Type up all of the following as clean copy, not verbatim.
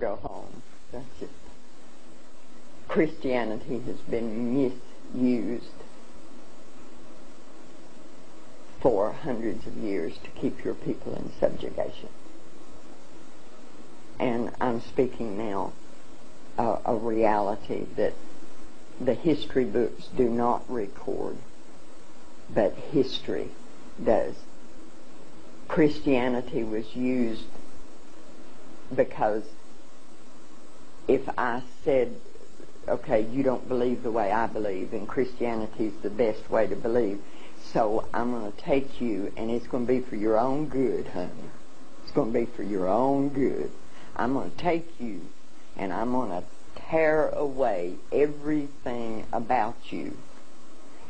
Go home. That's it. Christianity has been misused for hundreds of years to keep your people in subjugation. And I'm speaking now a reality that the history books do not record, but history does. Christianity was used because if I said, okay, you don't believe the way I believe, and Christianity's the best way to believe, so I'm going to take you, and it's going to be for your own good, honey. It's going to be for your own good. I'm going to take you, and I'm going to tear away everything about you,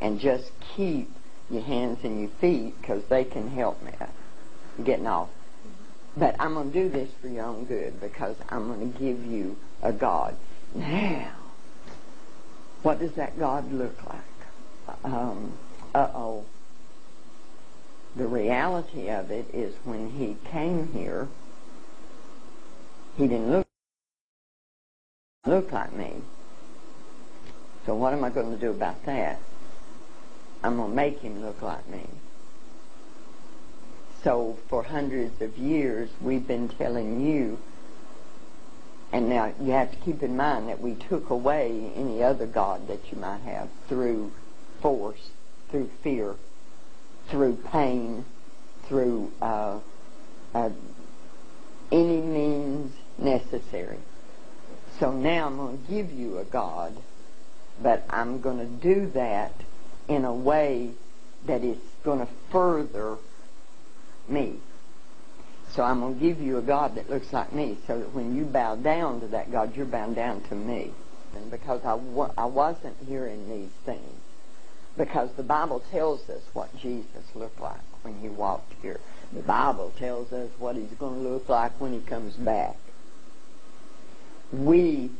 and just keep your hands and your feet, because they can help me. I'm getting off. But I'm going to do this for your own good, because I'm going to give you a God. Now, what does that God look like? The reality of it is when he came here, he didn't look like me. So what am I going to do about that? I'm going to make him look like me. So for hundreds of years we've been telling you, and now you have to keep in mind that we took away any other God that you might have through force, through fear, through pain, through any means necessary. So now I'm going to give you a God, but I'm going to do that in a way that is going to further me. So I'm going to give you a God that looks like me, so that when you bow down to that God, you're bowing down to me. And because I wasn't hearing these things, because the Bible tells us what Jesus looked like when he walked here. The Bible tells us what he's going to look like when he comes back. We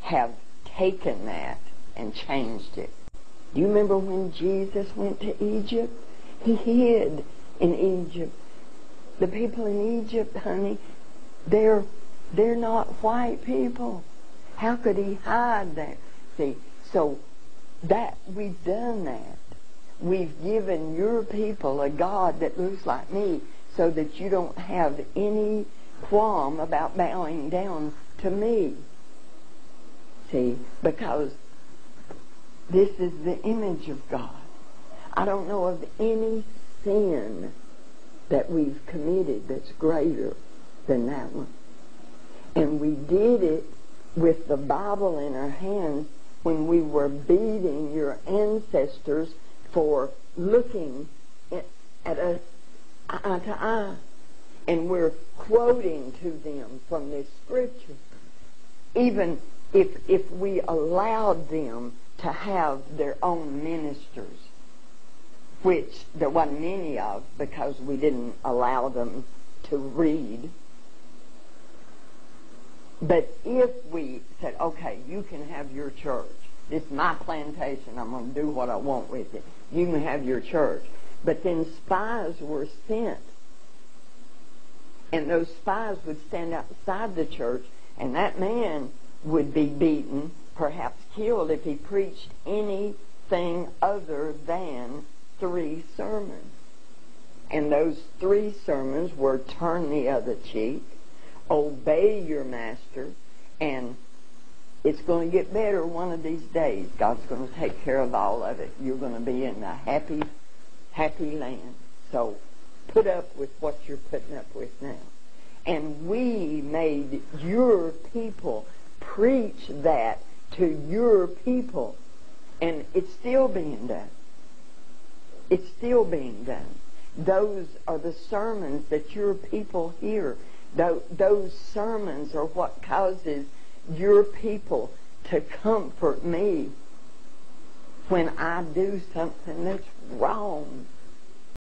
have taken that and changed it. Do you remember when Jesus went to Egypt? He hid in Egypt. The people in Egypt, honey, they're not white people. How could he hide there? See, so that we've done that. We've given your people a God that looks like me, so that you don't have any qualm about bowing down to me. See, because this is the image of God. I don't know of any sin that we've committed that's greater than that one. And we did it with the Bible in our hands when we were beating your ancestors for looking at us eye to eye. And we're quoting to them from this scripture. Even if we allowed them to have their own ministers, which there wasn't many of because we didn't allow them to read. But if we said, okay, you can have your church. This is my plantation. I'm going to do what I want with it. You can have your church. But then spies were sent. And those spies would stand outside the church, and that man would be beaten, perhaps killed, if he preached anything other than 3 sermons. And those 3 sermons were turn the other cheek, obey your master, and it's going to get better one of these days. God's going to take care of all of it. You're going to be in a happy, happy land. So put up with what you're putting up with now. And we made your people preach that to your people. And it's still being done. It's still being done. Those are the sermons that your people hear. Those sermons are what causes your people to comfort me when I do something that's wrong.